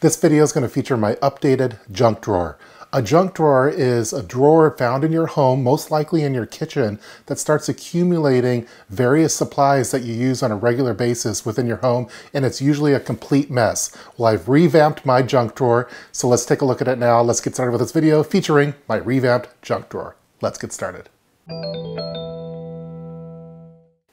This video is going to feature my updated junk drawer. A junk drawer is a drawer found in your home, most likely in your kitchen, that starts accumulating various supplies that you use on a regular basis within your home, and it's usually a complete mess. Well, I've revamped my junk drawer, so let's take a look at it now. Let's get started with this video featuring my revamped junk drawer. Let's get started.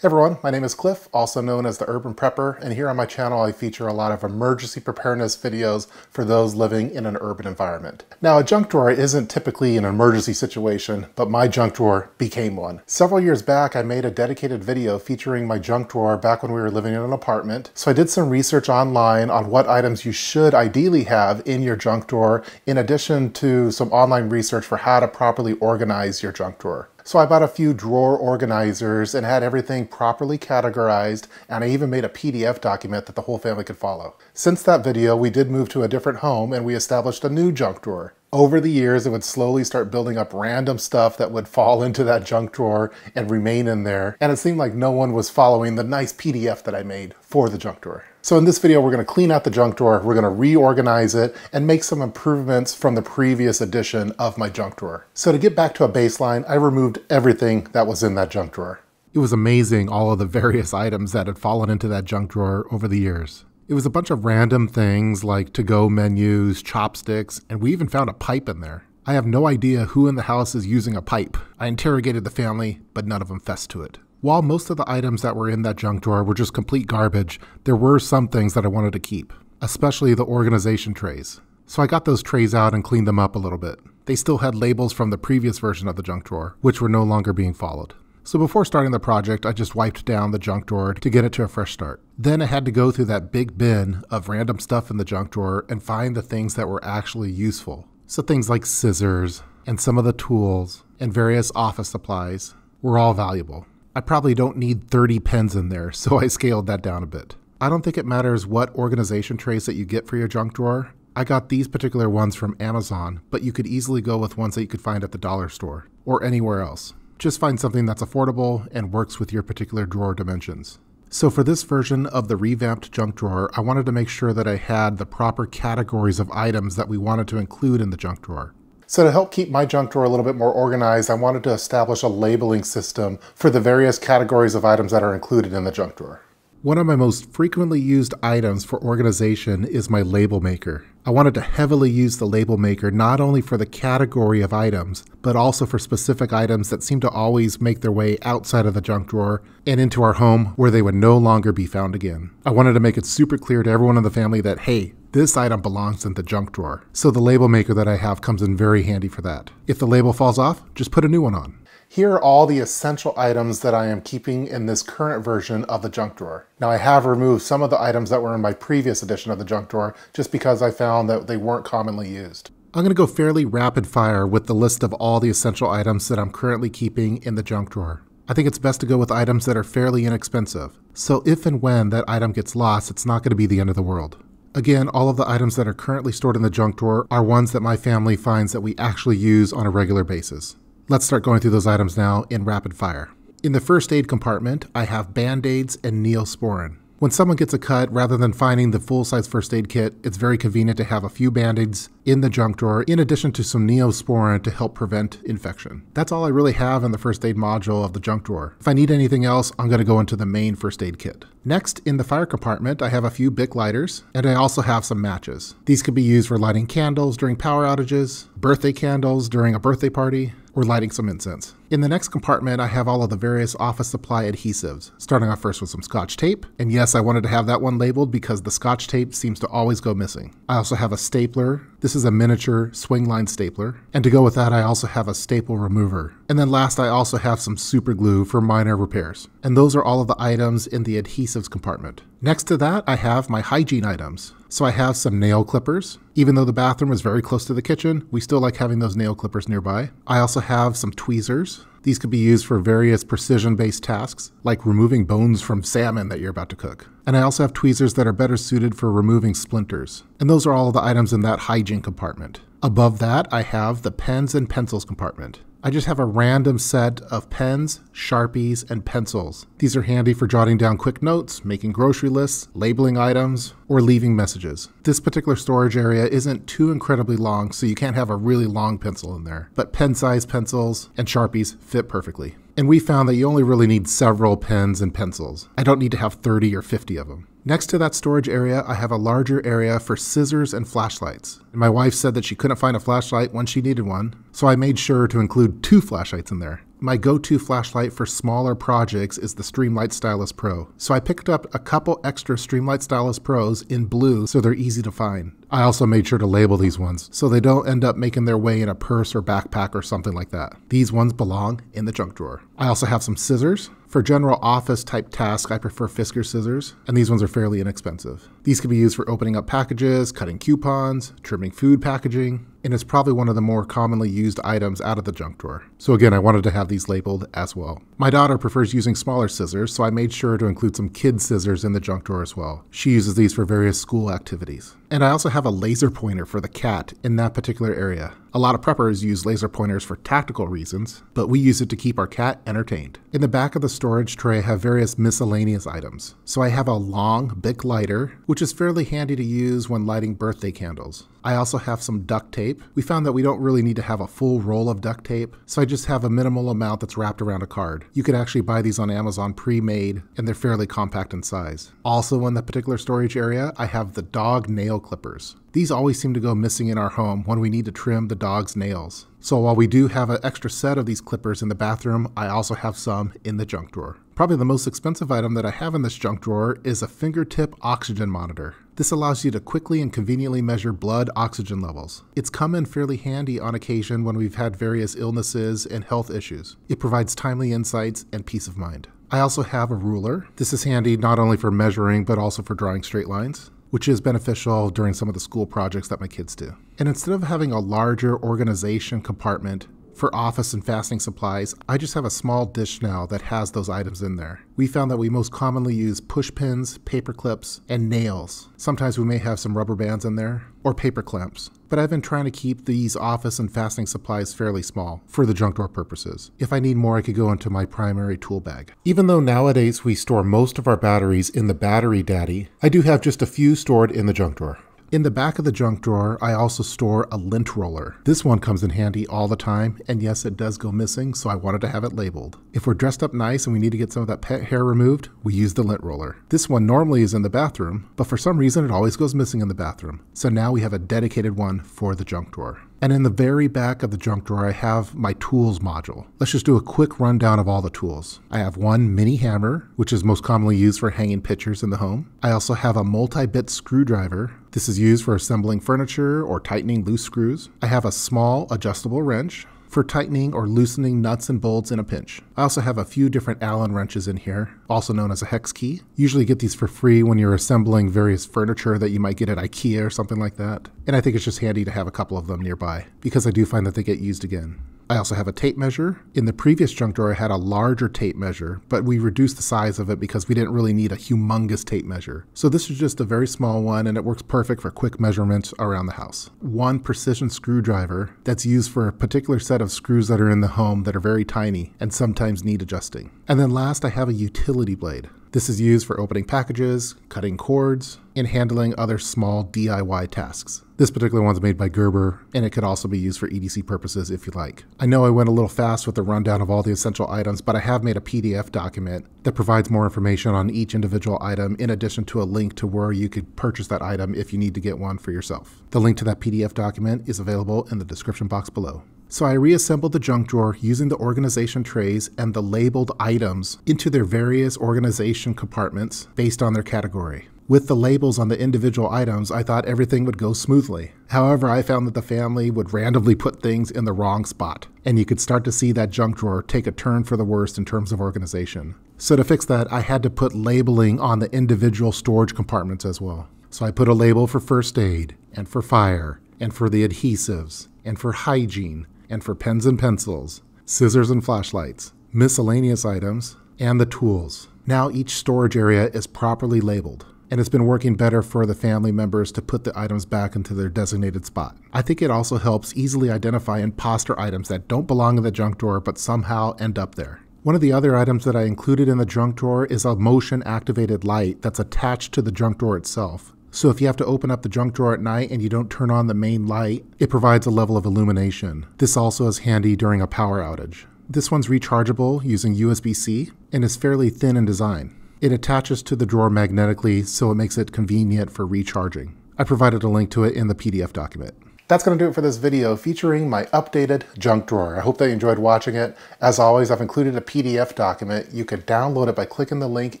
Hey everyone, my name is Cliff, also known as The Urban Prepper, and here on my channel I feature a lot of emergency preparedness videos for those living in an urban environment. Now, a junk drawer isn't typically an emergency situation, but my junk drawer became one. Several years back, I made a dedicated video featuring my junk drawer back when we were living in an apartment. So I did some research online on what items you should ideally have in your junk drawer, in addition to some online research for how to properly organize your junk drawer. So I bought a few drawer organizers and had everything properly categorized, and I even made a PDF document that the whole family could follow. Since that video, we did move to a different home and we established a new junk drawer. Over the years, it would slowly start building up random stuff that would fall into that junk drawer and remain in there. And it seemed like no one was following the nice PDF that I made for the junk drawer. So in this video, we're going to clean out the junk drawer, we're going to reorganize it, and make some improvements from the previous edition of my junk drawer. So to get back to a baseline, I removed everything that was in that junk drawer. It was amazing, all of the various items that had fallen into that junk drawer over the years. It was a bunch of random things like to-go menus, chopsticks, and we even found a pipe in there. I have no idea who in the house is using a pipe. I interrogated the family, but none of them fessed to it. While most of the items that were in that junk drawer were just complete garbage, there were some things that I wanted to keep, especially the organization trays. So I got those trays out and cleaned them up a little bit. They still had labels from the previous version of the junk drawer, which were no longer being followed. So before starting the project, I just wiped down the junk drawer to get it to a fresh start. Then I had to go through that big bin of random stuff in the junk drawer and find the things that were actually useful. So things like scissors and some of the tools and various office supplies were all valuable. I probably don't need 30 pens in there, so I scaled that down a bit. I don't think it matters what organization trays that you get for your junk drawer. I got these particular ones from Amazon, but you could easily go with ones that you could find at the dollar store or anywhere else. Just find something that's affordable and works with your particular drawer dimensions. So for this version of the revamped junk drawer, I wanted to make sure that I had the proper categories of items that we wanted to include in the junk drawer. So to help keep my junk drawer a little bit more organized, I wanted to establish a labeling system for the various categories of items that are included in the junk drawer. One of my most frequently used items for organization is my label maker. I wanted to heavily use the label maker not only for the category of items, but also for specific items that seem to always make their way outside of the junk drawer and into our home where they would no longer be found again. I wanted to make it super clear to everyone in the family that, hey, this item belongs in the junk drawer. So the label maker that I have comes in very handy for that. If the label falls off, just put a new one on. Here are all the essential items that I am keeping in this current version of the junk drawer. Now, I have removed some of the items that were in my previous edition of the junk drawer just because I found that they weren't commonly used. I'm going to go fairly rapid fire with the list of all the essential items that I'm currently keeping in the junk drawer. I think it's best to go with items that are fairly inexpensive. So if and when that item gets lost, it's not going to be the end of the world. Again, all of the items that are currently stored in the junk drawer are ones that my family finds that we actually use on a regular basis. Let's start going through those items now in rapid fire. In the first aid compartment, I have Band-Aids and Neosporin. When someone gets a cut, rather than finding the full-size first aid kit, it's very convenient to have a few Band-Aids in the junk drawer in addition to some Neosporin to help prevent infection. That's all I really have in the first aid module of the junk drawer. If I need anything else, I'm going to go into the main first aid kit. Next, in the fire compartment, I have a few Bic lighters, and I also have some matches. These could be used for lighting candles during power outages, birthday candles during a birthday party, or lighting some incense. In the next compartment, I have all of the various office supply adhesives, starting off first with some Scotch tape. And yes, I wanted to have that one labeled because the Scotch tape seems to always go missing. I also have a stapler. This is a miniature Swingline stapler. And to go with that, I also have a staple remover. And then last, I also have some super glue for minor repairs. And those are all of the items in the adhesives compartment. Next to that, I have my hygiene items. So I have some nail clippers. Even though the bathroom is very close to the kitchen, we still like having those nail clippers nearby. I also have some tweezers. These could be used for various precision-based tasks, like removing bones from salmon that you're about to cook. And I also have tweezers that are better suited for removing splinters. And those are all the items in that hygiene compartment. Above that, I have the pens and pencils compartment. I just have a random set of pens, Sharpies, and pencils. These are handy for jotting down quick notes, making grocery lists, labeling items, or leaving messages. This particular storage area isn't too incredibly long, so you can't have a really long pencil in there, but pen-sized pencils and Sharpies fit perfectly. And we found that you only really need several pens and pencils. I don't need to have 30 or 50 of them. Next to that storage area, I have a larger area for scissors and flashlights. And my wife said that she couldn't find a flashlight when she needed one, so I made sure to include two flashlights in there. My go-to flashlight for smaller projects is the Streamlight Stylus Pro. So I picked up a couple extra Streamlight Stylus Pros in blue so they're easy to find. I also made sure to label these ones so they don't end up making their way in a purse or backpack or something like that. These ones belong in the junk drawer. I also have some scissors. For general office type tasks, I prefer Fiskars scissors, and these ones are fairly inexpensive. These can be used for opening up packages, cutting coupons, trimming food packaging, and it's probably one of the more commonly used items out of the junk drawer. So again, I wanted to have these labeled as well. My daughter prefers using smaller scissors, so I made sure to include some kid scissors in the junk drawer as well. She uses these for various school activities. And I also have a laser pointer for the cat in that particular area. A lot of preppers use laser pointers for tactical reasons, but we use it to keep our cat entertained. In the back of the storage tray, I have various miscellaneous items. So I have a long Bic lighter, which is fairly handy to use when lighting birthday candles. I also have some duct tape. We found that we don't really need to have a full roll of duct tape, so I just have a minimal amount that's wrapped around a card. You can actually buy these on Amazon pre-made, and they're fairly compact in size. Also in the particular storage area, I have the dog nail clippers. These always seem to go missing in our home when we need to trim the dog's nails. So while we do have an extra set of these clippers in the bathroom, I also have some in the junk drawer. Probably the most expensive item that I have in this junk drawer is a fingertip oxygen monitor. This allows you to quickly and conveniently measure blood oxygen levels. It's come in fairly handy on occasion when we've had various illnesses and health issues. It provides timely insights and peace of mind. I also have a ruler. This is handy not only for measuring, but also for drawing straight lines, which is beneficial during some of the school projects that my kids do. And instead of having a larger organization compartment for office and fasting supplies, I just have a small dish now that has those items in there. We found that we most commonly use push pins, paper clips, and nails. Sometimes we may have some rubber bands in there or paper clamps. But I've been trying to keep these office and fasting supplies fairly small for the junk drawer purposes. If I need more, I could go into my primary tool bag. Even though nowadays we store most of our batteries in the Battery Daddy, I do have just a few stored in the junk drawer. In the back of the junk drawer, I also store a lint roller. This one comes in handy all the time, and yes, it does go missing, so I wanted to have it labeled. If we're dressed up nice and we need to get some of that pet hair removed, we use the lint roller. This one normally is in the bathroom, but for some reason it always goes missing in the bathroom. So now we have a dedicated one for the junk drawer. And in the very back of the junk drawer, I have my tools module. Let's just do a quick rundown of all the tools. I have one mini hammer, which is most commonly used for hanging pictures in the home. I also have a multi-bit screwdriver. This is used for assembling furniture or tightening loose screws. I have a small adjustable wrench for tightening or loosening nuts and bolts in a pinch. I also have a few different Allen wrenches in here, also known as a hex key. Usually get these for free when you're assembling various furniture that you might get at IKEA or something like that. And I think it's just handy to have a couple of them nearby because I do find that they get used again. I also have a tape measure. In the previous junk drawer, I had a larger tape measure, but we reduced the size of it because we didn't really need a humongous tape measure. So this is just a very small one, and it works perfect for quick measurements around the house. One precision screwdriver that's used for a particular set of screws that are in the home that are very tiny and sometimes need adjusting. And then last, I have a utility blade. This is used for opening packages, cutting cords, and handling other small DIY tasks. This particular one's made by Gerber, and it could also be used for EDC purposes if you like. I know I went a little fast with the rundown of all the essential items, but I have made a PDF document that provides more information on each individual item in addition to a link to where you could purchase that item if you need to get one for yourself. The link to that PDF document is available in the description box below. So I reassembled the junk drawer using the organization trays and the labeled items into their various organization compartments based on their category. With the labels on the individual items, I thought everything would go smoothly. However, I found that the family would randomly put things in the wrong spot, and you could start to see that junk drawer take a turn for the worst in terms of organization. So to fix that, I had to put labeling on the individual storage compartments as well. So I put a label for first aid, and for fire, and for the adhesives, and for hygiene, and for pens and pencils, scissors and flashlights, miscellaneous items, and the tools. Now each storage area is properly labeled, and it's been working better for the family members to put the items back into their designated spot. I think it also helps easily identify imposter items that don't belong in the junk drawer but somehow end up there. One of the other items that I included in the junk drawer is a motion-activated light that's attached to the junk drawer itself. So if you have to open up the junk drawer at night and you don't turn on the main light, it provides a level of illumination. This also is handy during a power outage. This one's rechargeable using USB-C and is fairly thin in design. It attaches to the drawer magnetically, so it makes it convenient for recharging. I provided a link to it in the PDF document. That's going to do it for this video featuring my updated junk drawer. I hope that you enjoyed watching it. As always, I've included a PDF document. You can download it by clicking the link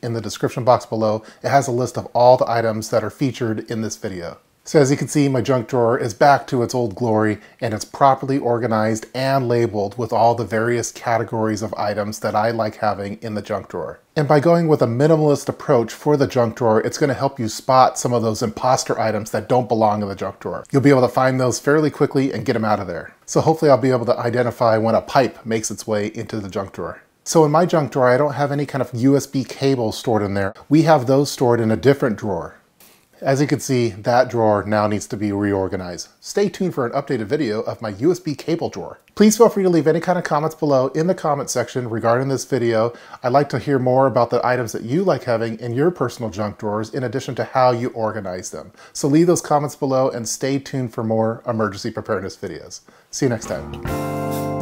in the description box below. It has a list of all the items that are featured in this video. So as you can see, my junk drawer is back to its old glory, and it's properly organized and labeled with all the various categories of items that I like having in the junk drawer. And by going with a minimalist approach for the junk drawer, it's going to help you spot some of those imposter items that don't belong in the junk drawer. You'll be able to find those fairly quickly and get them out of there. So hopefully I'll be able to identify when a pipe makes its way into the junk drawer. So in my junk drawer, I don't have any kind of USB cable stored in there. We have those stored in a different drawer. As you can see, that drawer now needs to be reorganized. Stay tuned for an updated video of my USB cable drawer. Please feel free to leave any kind of comments below in the comment section regarding this video. I'd like to hear more about the items that you like having in your personal junk drawers in addition to how you organize them. So leave those comments below and stay tuned for more emergency preparedness videos. See you next time.